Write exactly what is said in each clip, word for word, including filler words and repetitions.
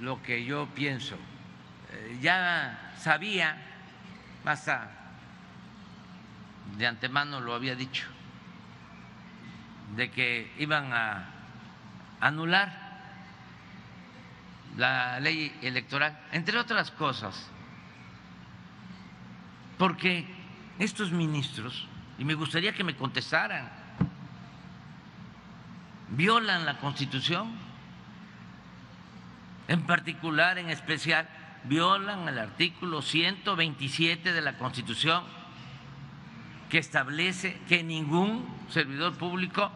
lo que yo pienso. Eh, ya sabía, hasta de antemano lo había dicho, de que iban a anular la ley electoral, entre otras cosas, porque estos ministros, y me gustaría que me contestaran, violan la Constitución, en particular, en especial, violan el artículo ciento veintisiete de la Constitución, que establece que ningún servidor público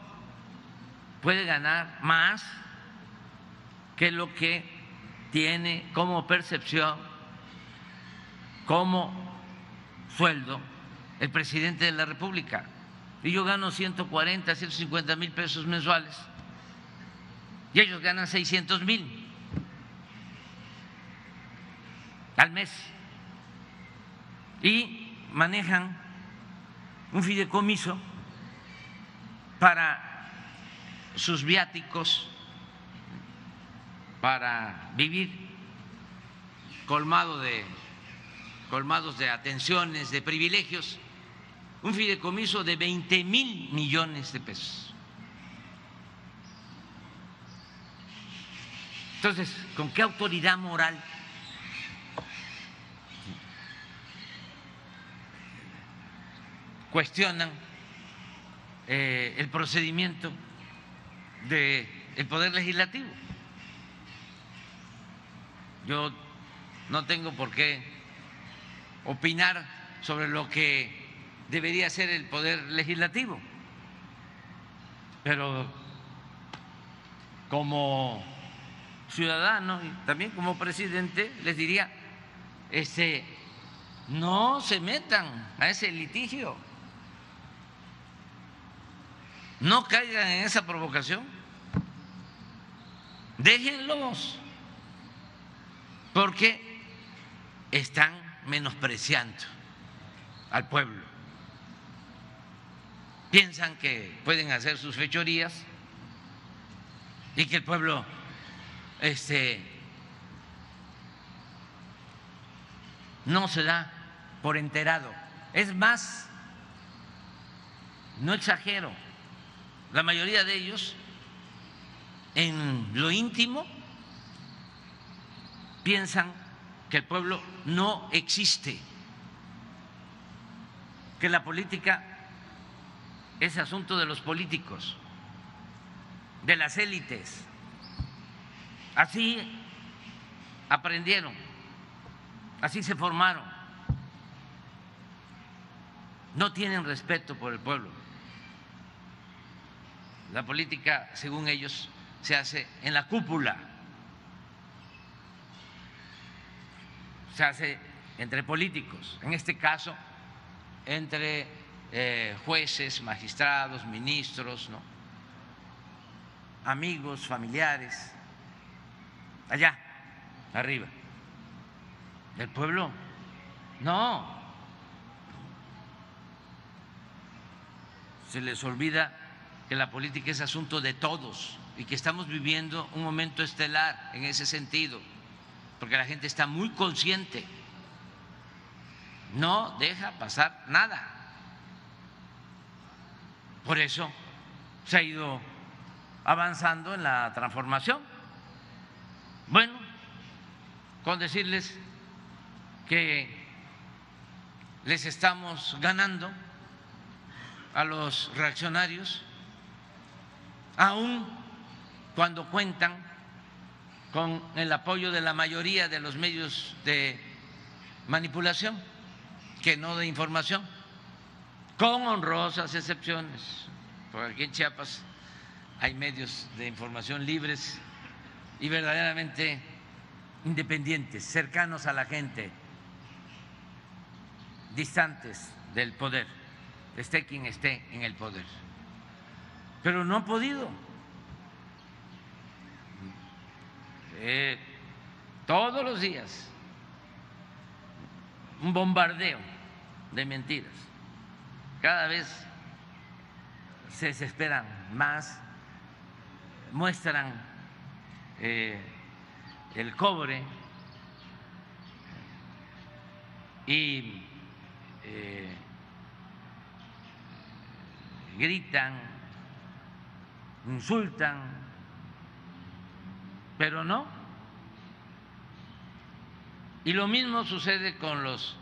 puede ganar más que lo que tiene como percepción, como sueldo, el presidente de la República. Y yo gano ciento cuarenta, ciento cincuenta mil pesos mensuales y ellos ganan seiscientos mil al mes y manejan un fideicomiso para sus viáticos, para vivir colmado de, colmados de atenciones, de privilegios, un fideicomiso de veinte mil millones de pesos. Entonces, ¿con qué autoridad moral cuestionan eh, el procedimiento del Poder Legislativo? Yo no tengo por qué opinar sobre lo que debería ser el Poder Legislativo, pero como ciudadano y también como presidente les diría, este, no se metan a ese litigio. No caigan en esa provocación, déjenlos, porque están menospreciando al pueblo. Piensan que pueden hacer sus fechorías y que el pueblo este, no se da por enterado. Es más, no exagero, la mayoría de ellos en lo íntimo piensan que el pueblo no existe, que la política es asunto de los políticos, de las élites. Así aprendieron, así se formaron. No tienen respeto por el pueblo. La política, según ellos, se hace en la cúpula, se hace entre políticos, en este caso entre eh, jueces, magistrados, ministros, ¿no?, amigos, familiares, allá, arriba. ¿El pueblo? No. Se les olvida que la política es asunto de todos y que estamos viviendo un momento estelar en ese sentido, porque la gente está muy consciente, no deja pasar nada. Por eso se ha ido avanzando en la transformación. Bueno, con decirles que les estamos ganando a los reaccionarios, aun cuando cuentan con el apoyo de la mayoría de los medios de manipulación, que no de información, con honrosas excepciones, porque aquí en Chiapas hay medios de información libres y verdaderamente independientes, cercanos a la gente, distantes del poder, esté quien esté en el poder. Pero no ha podido. Eh, todos los días un bombardeo de mentiras. Cada vez se desesperan más, muestran eh, el cobre y eh, gritan, insultan, pero no. Y lo mismo sucede con los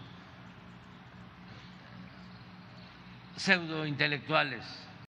pseudointelectuales.